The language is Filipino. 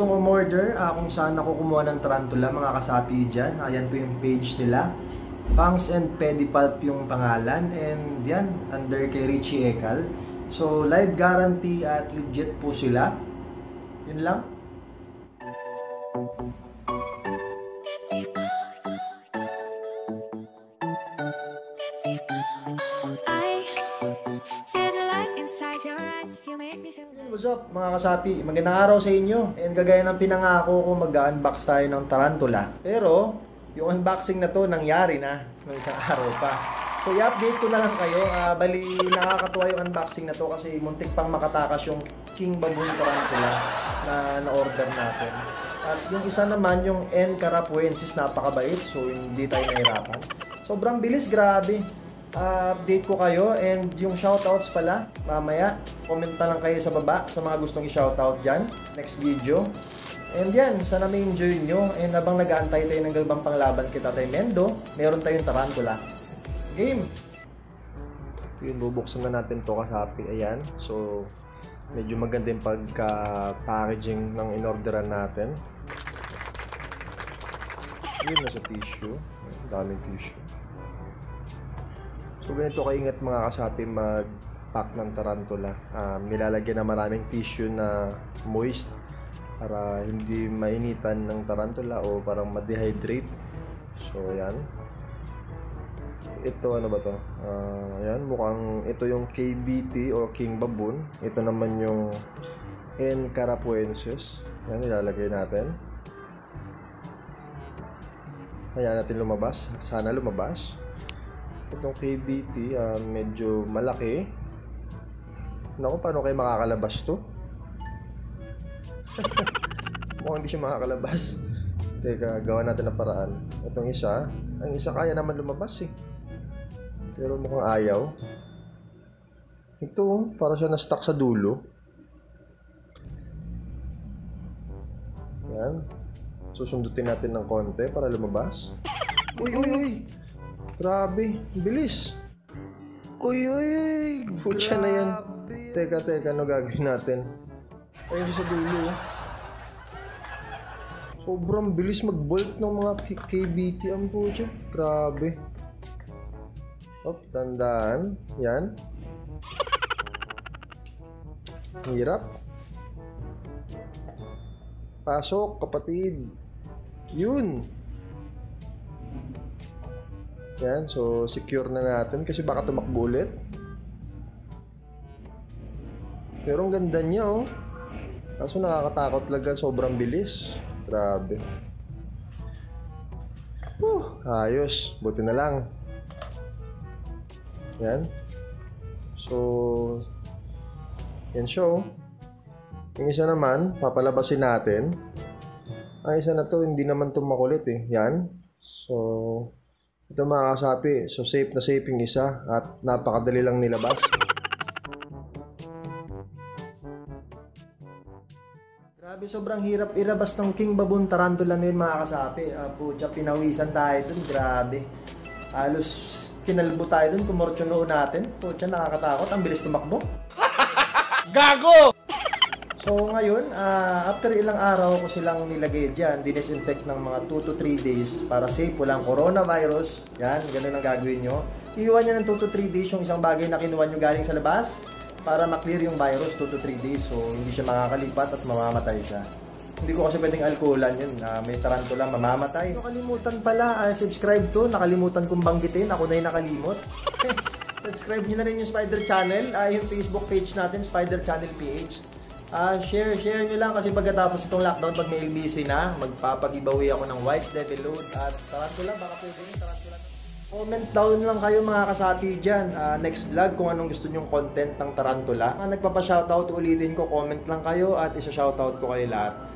gustong umorder kung saan ako kumuha ng tarantula, mga kasapi dyan. Ayan po yung page nila. Fangs and Pedipalp yung pangalan. And yan, under kay Richie Ekal. So, live guarantee at legit po sila. Yun lang. What's up mga kasapi, magandang araw sa inyo. And kagaya ng pinangako ko, mag-unbox tayo ng tarantula. Pero yung unboxing na to nangyari na ng isang araw pa. So i-update ko na lang kayo. Bali nakakatuwa yung unboxing na to kasi muntik pang makatakas yung King Baboon tarantula na na-order natin. At yung isa naman yung N Carapuensis, napakabait. So hindi tayo nahirapan. Sobrang bilis, grabe. Update ko kayo, and yung shoutouts pala mamaya, comment na lang kayo sa baba sa mga gustong i-shoutout dyan next video. And yan, sana may enjoy nyo. And habang nag-aantay tayo ng galbang panglaban kita tayo Mendo, meron tayong tarantula game. Yun, bubuksan na natin to kasapi. Ayan, so medyo maganda yung pagka-packaging ng inorderan natin. Yun, nasa tissue, daming tissue. So ganito kaingat mga kasapi mag-pack ng tarantula. Nilalagyan na maraming tissue na moist para hindi mainitan ng tarantula o parang ma-dehydrate. So ayan. Ito ano ba to? Ayan, mukhang ito yung KBT o King Baboon. Ito naman yung N Carapuensis. Ayan, nilalagay natin. Ayan, natin lumabas. Sana lumabas. Itong KBT, medyo malaki. Naku, paano kayo makakalabas to? Mukhang hindi siya makakalabas. Teka, gawa natin ng paraan. Itong isa, ang isa kaya naman lumabas eh. Pero mukhang ayaw. Ito, para siya na-stuck sa dulo. Yan. Susundutin natin ng konti para lumabas. Uy, uy, uy! Grabe, bilis. Uy, uy, uy. Putya na yan. Teka, teka, ano gagawin natin? Ayun sa dulo. Sobrang bilis mag-bolt ng mga KBT ang putya. Grabe. Op, tandaan. Yan. Hirap. Pasok, kapatid. Yun. Yan, so secure na natin kasi baka tumakbo ulit. Pero ang ganda niya oh. Kaso nakakatakot talaga, sobrang bilis. Grabe. Ayos, buti na lang. Yan. So yan show. Yung isa naman, papalabasin natin. Ang isa na to, hindi naman tumakulit eh. Yan. So ito mga kasapi, so safe na safe yung isa at napakadali lang nilabas. Grabe, sobrang hirap ilabas ng King Baboon tarantula na yun mga kasapi. Pucha, pinawisan tayo dun, grabe. Halos kinalbo tayo dun, tumortyo noon natin. Pucha, nakakatakot, ang bilis tumakbo. Gago! So ngayon, after ilang araw ko silang nilagay dyan, dinisinfect ng mga 2 to 3 days para safe, walang coronavirus. Yan, ganun ang gagawin nyo. Iiwan nyo ng 2 to 3 days yung isang bagay na kinuha nyo galing sa labas para maklear yung virus 2 to 3 days. So hindi siya makakalipat at mamamatay siya. Hindi ko kasi pwedeng alkoholan yun, may tarantula mamamatay. Nakalimutan pala, subscribe to, nakalimutan kong banggitin, ako na yung nakalimot. Subscribe nyo na rin yung Spider Channel, yung Facebook page natin, Spider Channel PH. Share nyo lang kasi pagkatapos itong lockdown, pag may LBC na, magpapag-giveaway ako ng white devil load at tarantula, baka pwede nyo tarantula. Comment down lang kayo mga kasapi dyan, next vlog kung anong gusto nyong content ng tarantula. Nagpapa-shoutout ulitin ko, comment lang kayo at isa-shoutout ko kayo lahat.